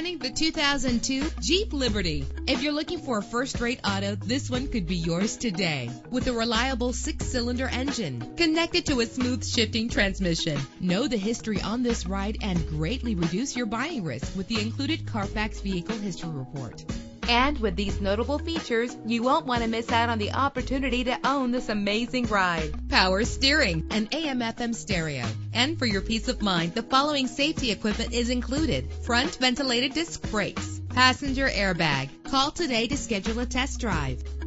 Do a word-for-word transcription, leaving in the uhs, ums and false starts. Presenting the two thousand two Jeep Liberty. If you're looking for a first-rate auto, this one could be yours today. With a reliable six-cylinder engine connected to a smooth shifting transmission. Know the history on this ride and greatly reduce your buying risk with the included Carfax Vehicle History Report. And with these notable features, you won't want to miss out on the opportunity to own this amazing ride. Power steering and A M F M stereo. And for your peace of mind, the following safety equipment is included. Front ventilated disc brakes, passenger airbag. Call today to schedule a test drive.